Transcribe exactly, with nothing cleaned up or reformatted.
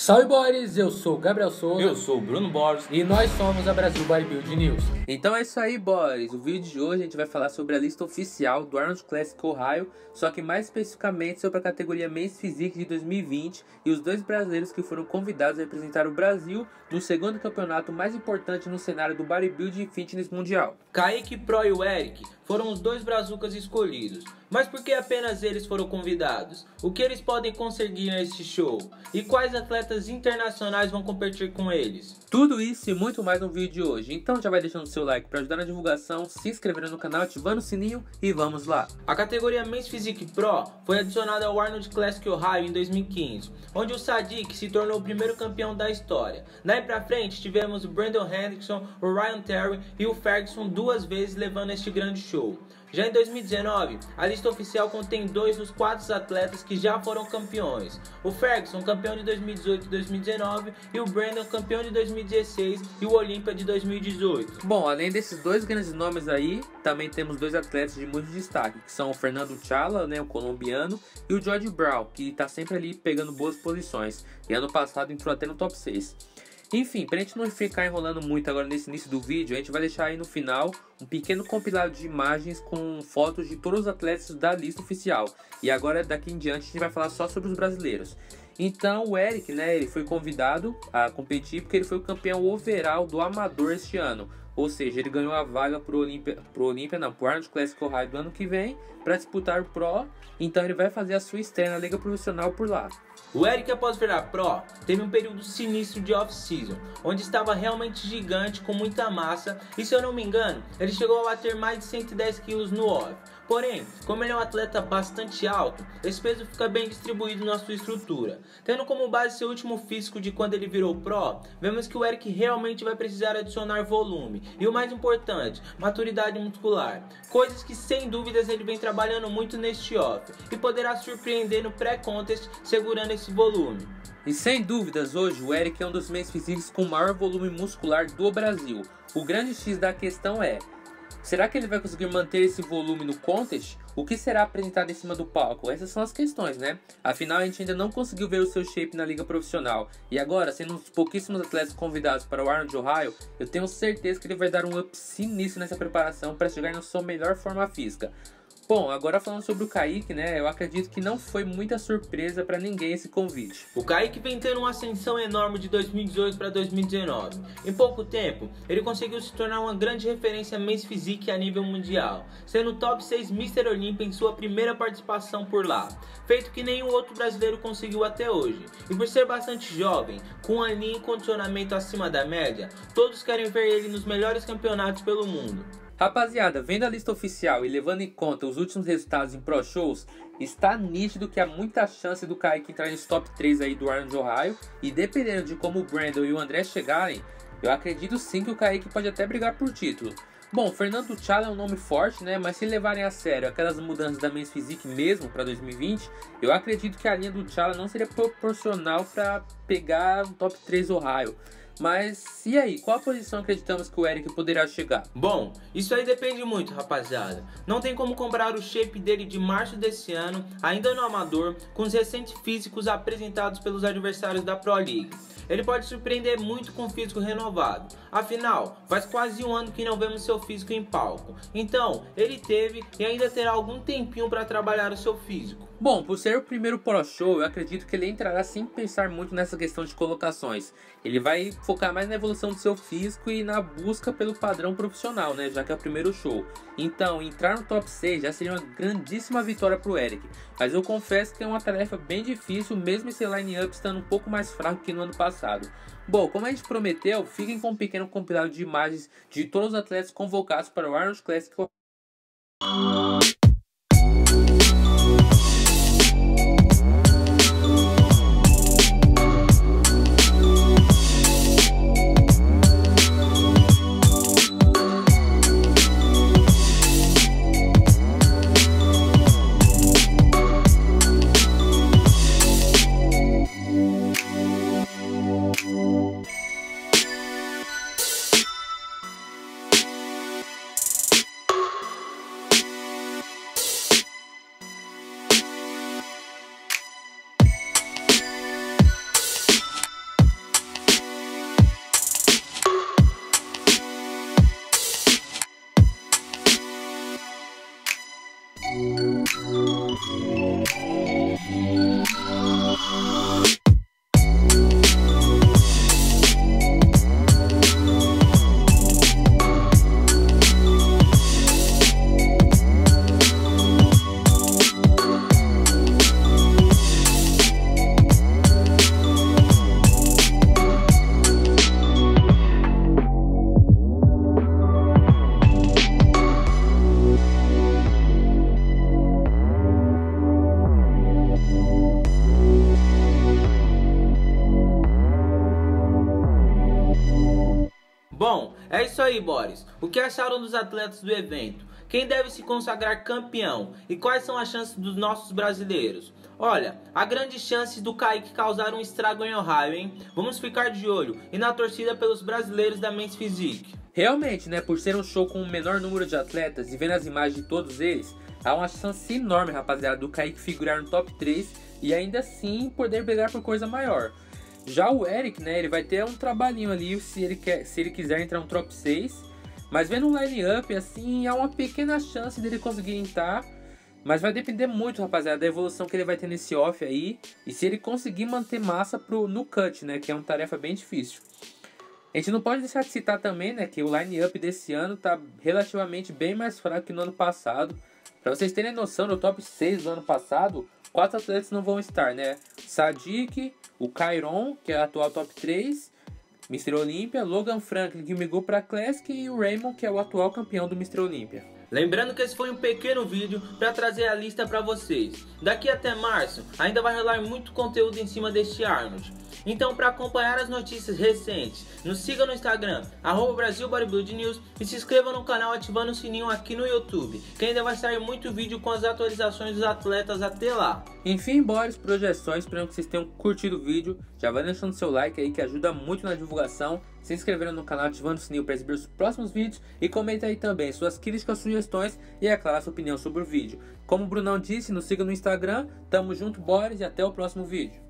Salve, boys! Eu sou o Gabriel Souza. Eu sou o Bruno Borges. E nós somos a Brasil Bodybuilding News. Então é isso aí, boys. O vídeo de hoje a gente vai falar sobre a lista oficial do Arnold Classic Ohio, só que mais especificamente sobre a categoria Men's Physique de dois mil e vinte e os dois brasileiros que foram convidados a representar o Brasil no segundo campeonato mais importante no cenário do bodybuilding e fitness mundial. Caique Pro e o Eric foram os dois brazucas escolhidos. Mas por que apenas eles foram convidados? O que eles podem conseguir neste show? E quais atletas internacionais vão competir com eles? Tudo isso e muito mais no vídeo de hoje. Então já vai deixando seu like para ajudar na divulgação, se inscrevendo no canal, ativando o sininho e vamos lá! A categoria Men's Physique Pro foi adicionada ao Arnold Classic Ohio em dois mil e quinze, onde o Sadik se tornou o primeiro campeão da história. Daí pra frente tivemos o Brandon Hendrickson, o Ryan Terry e o Ferguson duas vezes levando este grande show. Já em dois mil e dezenove, a lista oficial contém dois dos quatro atletas que já foram campeões. O Ferguson, campeão de dois mil e dezoito e dois mil e dezenove, e o Brandon, campeão de dois mil e dezesseis e o Olímpia de dois mil e dezoito. Bom, além desses dois grandes nomes aí, também temos dois atletas de muito destaque, que são o Fernando Chala, né, o colombiano, e o George Brown, que está sempre ali pegando boas posições. E ano passado entrou até no top seis. Enfim, pra gente não ficar enrolando muito agora nesse início do vídeo, a gente vai deixar aí no final um pequeno compilado de imagens com fotos de todos os atletas da lista oficial. E agora daqui em diante a gente vai falar só sobre os brasileiros. Então o Eric, né, ele foi convidado a competir porque ele foi o campeão overall do Amador este ano. Ou seja, ele ganhou a vaga pro Olímpia, pro Olímpia, não, pro Arnold Classic Ohio do ano que vem, para disputar o Pro. Então ele vai fazer a sua estreia na Liga Profissional por lá. O Eric, após virar Pro, teve um período sinistro de off-season, onde estava realmente gigante, com muita massa, e se eu não me engano, ele chegou a bater mais de cento e dez quilos no off. Porém, como ele é um atleta bastante alto, esse peso fica bem distribuído na sua estrutura. Tendo como base seu último físico de quando ele virou Pro, vemos que o Eric realmente vai precisar adicionar volume, e o mais importante, maturidade muscular, coisas que sem dúvidas ele vem trabalhando muito neste off, e poderá surpreender no pré-contest segurando esse volume. E sem dúvidas, hoje o Eric é um dos Men's Physiques com o maior volume muscular do Brasil. O grande X da questão é, será que ele vai conseguir manter esse volume no contest? O que será apresentado em cima do palco? Essas são as questões, né? Afinal, a gente ainda não conseguiu ver o seu shape na liga profissional. E agora, sendo uns pouquíssimos atletas convidados para o Arnold Ohio, eu tenho certeza que ele vai dar um up sinistro nessa preparação para chegar na sua melhor forma física. Bom, agora falando sobre o Caique, né, eu acredito que não foi muita surpresa para ninguém esse convite. O Caique vem tendo uma ascensão enorme de dois mil e dezoito para dois mil e dezenove. Em pouco tempo, ele conseguiu se tornar uma grande referência Men's Physique a nível mundial, sendo o top seis mister Olympia em sua primeira participação por lá, feito que nenhum outro brasileiro conseguiu até hoje. E por ser bastante jovem, com uma linha e condicionamento acima da média, todos querem ver ele nos melhores campeonatos pelo mundo. Rapaziada, vendo a lista oficial e levando em conta os últimos resultados em Pro Shows, está nítido que há muita chance do Caique entrar nos top três aí do Arnold Ohio, e dependendo de como o Brandon e o André chegarem, eu acredito sim que o Caique pode até brigar por título. Bom, Fernando Chala é um nome forte, né? Mas se levarem a sério aquelas mudanças da Men's Physique mesmo para dois mil e vinte, eu acredito que a linha do Chala não seria proporcional para pegar um top três Ohio. Mas e aí, qual a posição acreditamos que o Eric poderá chegar? Bom, isso aí depende muito, rapaziada. Não tem como comparar o shape dele de março desse ano, ainda no amador, com os recentes físicos apresentados pelos adversários da Pro League. Ele pode surpreender muito com o físico renovado. Afinal, faz quase um ano que não vemos seu físico em palco. Então, ele teve e ainda terá algum tempinho para trabalhar o seu físico. Bom, por ser o primeiro Pro Show, eu acredito que ele entrará sem pensar muito nessa questão de colocações. Ele vai focar mais na evolução do seu físico e na busca pelo padrão profissional, né? Já que é o primeiro show. Então, entrar no top seis já seria uma grandíssima vitória para o Eric. Mas eu confesso que é uma tarefa bem difícil, mesmo esse line-up estando um pouco mais fraco que no ano passado. Bom, como a gente prometeu, fiquem com um pequeno compilado de imagens de todos os atletas convocados para o Arnold Classic. Bom, é isso aí, Boris. O que acharam dos atletas do evento? Quem deve se consagrar campeão? E quais são as chances dos nossos brasileiros? Olha, há grandes chances do Caique causar um estrago em Ohio, hein? Vamos ficar de olho e na torcida pelos brasileiros da Men's Physique. Realmente, né? Por ser um show com o menor número de atletas e vendo as imagens de todos eles, há uma chance enorme, rapaziada, do Caique figurar no top três e ainda assim poder brigar por coisa maior. Já o Eric, né? Ele vai ter um trabalhinho ali se ele, quer, se ele quiser entrar no top seis. Mas vendo um line-up, assim, há uma pequena chance dele conseguir entrar. Mas vai depender muito, rapaziada, da evolução que ele vai ter nesse off aí. E se ele conseguir manter massa pro, no cut, né? Que é uma tarefa bem difícil. A gente não pode deixar de citar também, né? Que o line-up desse ano tá relativamente bem mais fraco que no ano passado. Pra vocês terem noção, no top seis do ano passado, quatro atletas não vão estar, né? Sadik, o Kairon, que é o atual top três... mister Olympia, Logan Franklin, que migrou para a Classic, e o Raymond, que é o atual campeão do mister Olympia. Lembrando que esse foi um pequeno vídeo para trazer a lista para vocês. Daqui até março ainda vai rolar muito conteúdo em cima deste Arnold. Então, para acompanhar as notícias recentes, nos siga no Instagram, arroba Brasil Bodybuilding News, e se inscreva no canal ativando o sininho aqui no YouTube, que ainda vai sair muito vídeo com as atualizações dos atletas até lá. Enfim, bora as projeções, espero que vocês tenham curtido o vídeo, já vai deixando seu like aí que ajuda muito na divulgação, se inscrevendo no canal, ativando o sininho para receber os próximos vídeos e comenta aí também suas críticas, sugestões e, é claro, a sua opinião sobre o vídeo. Como o Brunão disse, nos siga no Instagram, tamo junto, bora, e até o próximo vídeo.